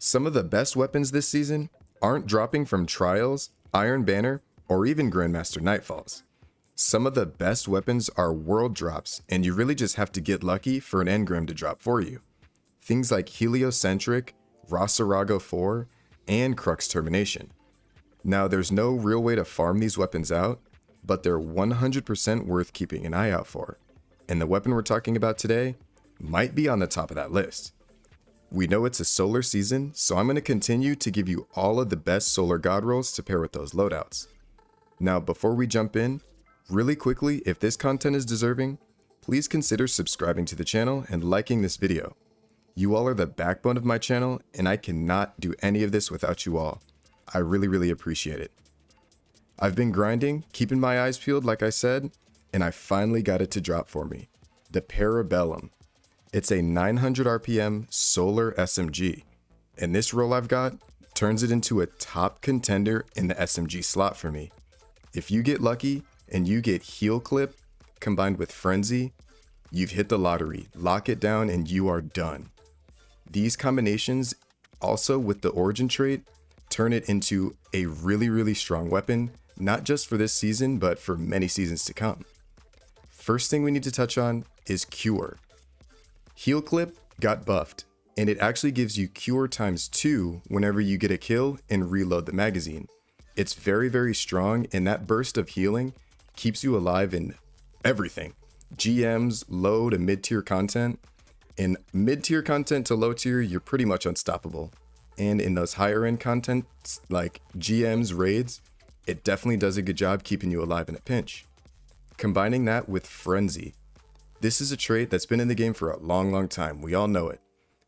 Some of the best weapons this season aren't dropping from Trials, Iron Banner, or even Grandmaster Nightfalls. Some of the best weapons are world drops, and you really just have to get lucky for an engram to drop for you. Things like Heliocentric, Rosarago IV, and Crux Termination. Now, there's no real way to farm these weapons out, but they're 100% worth keeping an eye out for. And the weapon we're talking about today might be on the top of that list. We know it's a solar season, so I'm going to continue to give you all of the best solar god rolls to pair with those loadouts. Now, before we jump in, really quickly, if this content is deserving, please consider subscribing to the channel and liking this video. You all are the backbone of my channel, and I cannot do any of this without you all. I really appreciate it. I've been grinding, keeping my eyes peeled like I said, and I finally got it to drop for me. The Parabellum. It's a 900 RPM solar SMG, and this roll I've got turns it into a top contender in the SMG slot for me. If you get lucky and you get Heal Clip combined with Frenzy, you've hit the lottery, lock it down, and you are done. These combinations, also with the Origin trait, turn it into a really strong weapon, not just for this season, but for many seasons to come. First thing we need to touch on is Cure. Heal Clip got buffed, and it actually gives you Cure ×2 whenever you get a kill and reload the magazine. It's very strong, and that burst of healing keeps you alive in everything. GMs, low to mid-tier content. In mid-tier content to low tier, you're pretty much unstoppable. And in those higher end content, like GMs, raids, it definitely does a good job keeping you alive in a pinch. Combining that with Frenzy. This is a trait that's been in the game for a long time, we all know it.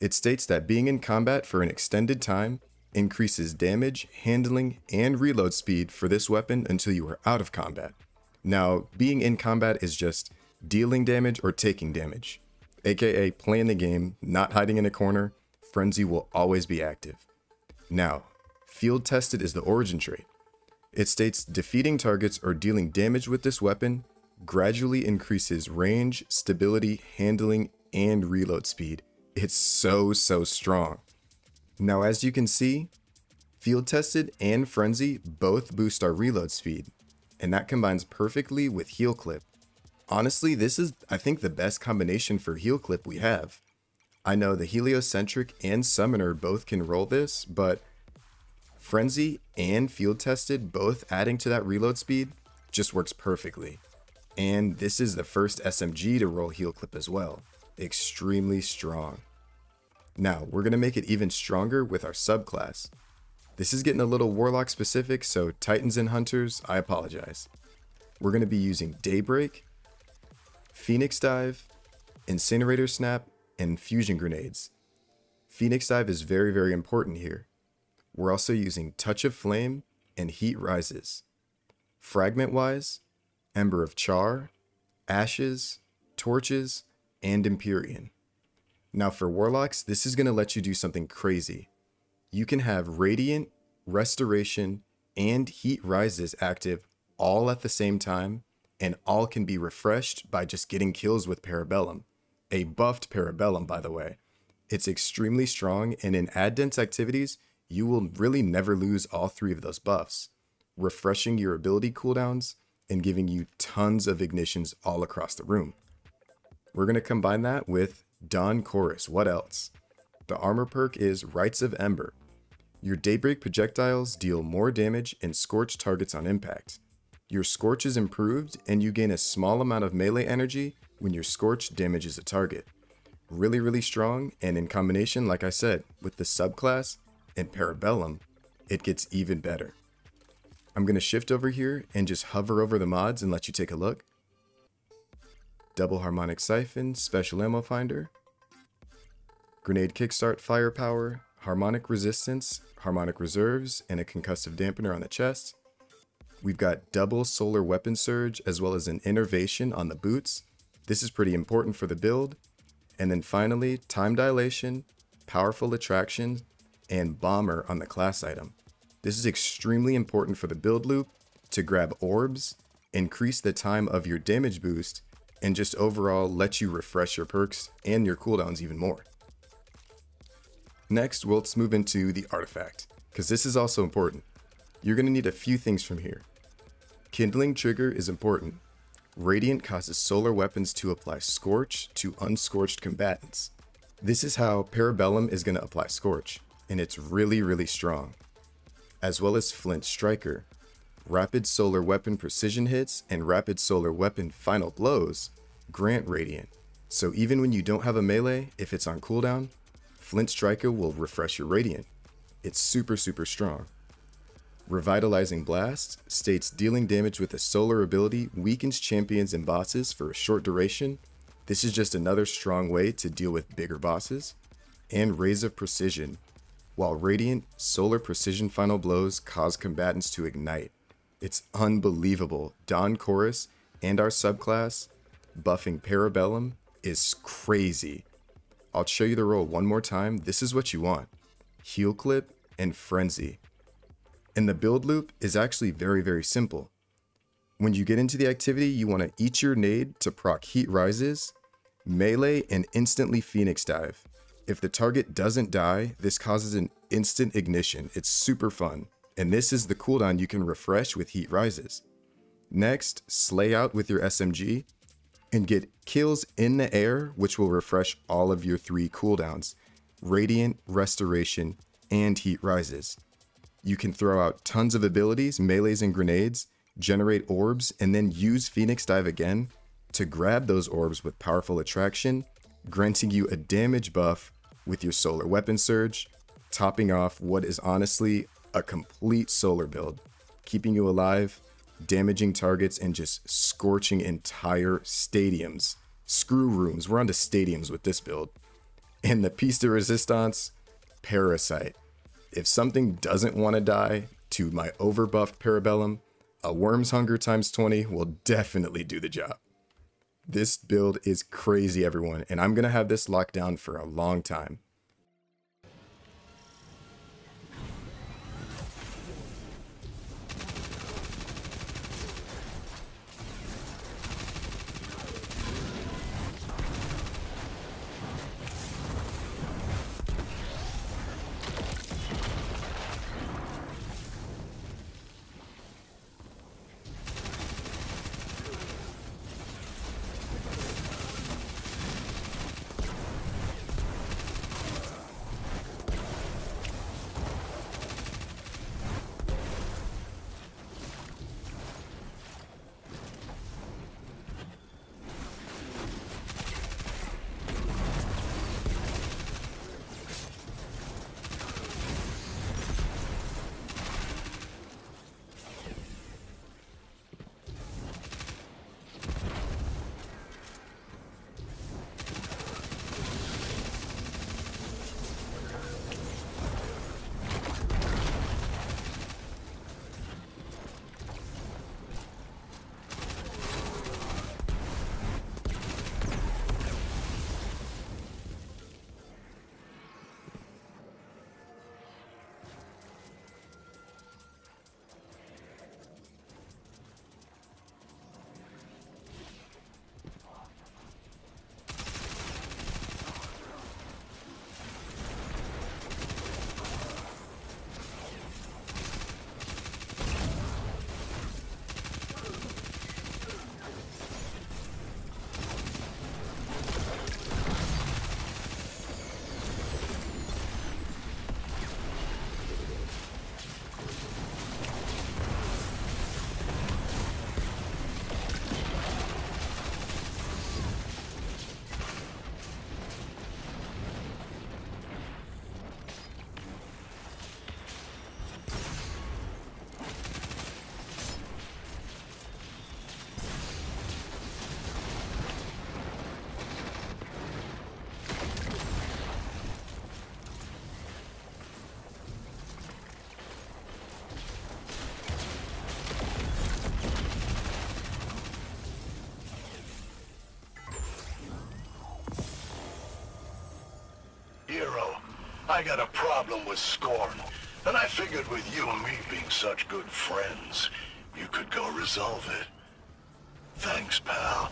It states that being in combat for an extended time increases damage, handling, and reload speed for this weapon until you are out of combat. Now, being in combat is just dealing damage or taking damage, aka playing the game, not hiding in a corner. Frenzy will always be active. Now, Field Tested is the Origin trait. It states defeating targets or dealing damage with this weapon gradually increases range, stability, handling, and reload speed. It's so strong. Now, as you can see, Field Tested and Frenzy both boost our reload speed, and that combines perfectly with Heal Clip. Honestly, this is, I think, the best combination for Heal Clip we have. I know the Heliocentric and Summoner both can roll this, but Frenzy and Field Tested both adding to that reload speed just works perfectly. And this is the first SMG to roll Heal Clip as well. Extremely strong. Now, we're going to make it even stronger with our subclass. This is getting a little Warlock specific, so Titans and Hunters, I apologize. We're going to be using Daybreak, Phoenix Dive, Incinerator Snap, and Fusion Grenades. Phoenix Dive is very important here. We're also using Touch of Flame and Heat Rises. Fragment-wise, Ember of Char, Ashes, Torches, and Empyrean. Now for Warlocks, this is going to let you do something crazy. You can have Radiant, Restoration, and Heat Rises active all at the same time, and all can be refreshed by just getting kills with Parabellum. A buffed Parabellum, by the way. It's extremely strong, and in Addense activities, you will really never lose all three of those buffs, refreshing your ability cooldowns and giving you tons of ignitions all across the room. We're going to combine that with Dawn Chorus. What else? The armor perk is Rites of Ember. Your Daybreak projectiles deal more damage and Scorch targets on impact. Your Scorch is improved, and you gain a small amount of melee energy when your Scorch damages a target. Really strong, and in combination, like I said, with the subclass and Parabellum, it gets even better. I'm going to shift over here and just hover over the mods and let you take a look. Double Harmonic Siphon, Special Ammo Finder, Grenade Kickstart, Firepower, Harmonic Resistance, Harmonic Reserves, and a Concussive Dampener on the chest. We've got double Solar Weapon Surge, as well as an Innervation on the boots. This is pretty important for the build. And then finally, Time Dilation, Powerful Attraction, and Bomber on the class item. This is extremely important for the build loop to grab orbs, increase the time of your damage boost, and just overall let you refresh your perks and your cooldowns even more. Next, let's move into the artifact, because this is also important. You're going to need a few things from here. Kindling trigger is important. Radiant causes solar weapons to apply Scorch to unscorched combatants. This is how Parabellum is going to apply Scorch, and it's really, really strong. As well as Flint Striker. Rapid solar weapon precision hits and rapid solar weapon final blows grant Radiant. So even when you don't have a melee, if it's on cooldown, Flint Striker will refresh your Radiant. It's super, super strong. Revitalizing Blast states dealing damage with a solar ability weakens champions and bosses for a short duration. This is just another strong way to deal with bigger bosses. And Rays of Precision. While Radiant, solar precision final blows cause combatants to ignite. It's unbelievable. Dawn Chorus and our subclass buffing Parabellum is crazy. I'll show you the roll one more time. This is what you want. Heal Clip and Frenzy. And the build loop is actually very, very simple. When you get into the activity, you want to eat your nade to proc Heat Rises, melee, and instantly Phoenix Dive. If the target doesn't die, this causes an instant ignition. It's super fun. And this is the cooldown you can refresh with Heat Rises. Next, slay out with your SMG and get kills in the air, which will refresh all of your three cooldowns, Radiant, Restoration, and Heat Rises. You can throw out tons of abilities, melees and grenades, generate orbs, and then use Phoenix Dive again to grab those orbs with Powerful Attraction, granting you a damage buff with your Solar Weapon Surge, topping off what is honestly a complete solar build, keeping you alive, damaging targets, and just scorching entire stadiums. Screw rooms, we're onto stadiums with this build. And the piece de resistance, Parasite. If something doesn't want to die to my overbuffed Parabellum, a Worm's Hunger times 20 will definitely do the job. This build is crazy, everyone, and I'm going to have this locked down for a long time. I got a problem with Scorn, and I figured with you and me being such good friends, you could go resolve it. Thanks, pal.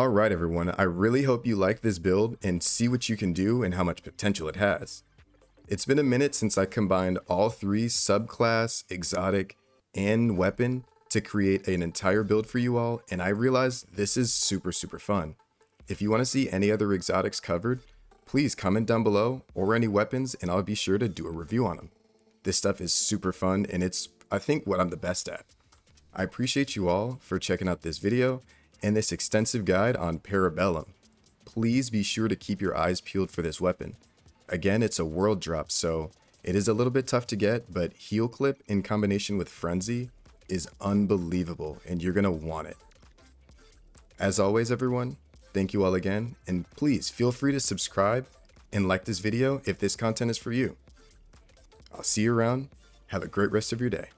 All right, everyone, I really hope you like this build and see what you can do and how much potential it has. It's been a minute since I combined all three subclass, exotic, and weapon to create an entire build for you all, and I realized this is super fun. If you want to see any other exotics covered, please comment down below, or any weapons, and I'll be sure to do a review on them. This stuff is super fun, and it's, I think, what I'm the best at. I appreciate you all for checking out this video and this extensive guide on Parabellum. Please be sure to keep your eyes peeled for this weapon. Again, it's a world drop, so it is a little bit tough to get, but Heal Clip in combination with Frenzy is unbelievable, and you're gonna want it. As always, everyone, thank you all again, and please feel free to subscribe and like this video if this content is for you. I'll see you around. Have a great rest of your day.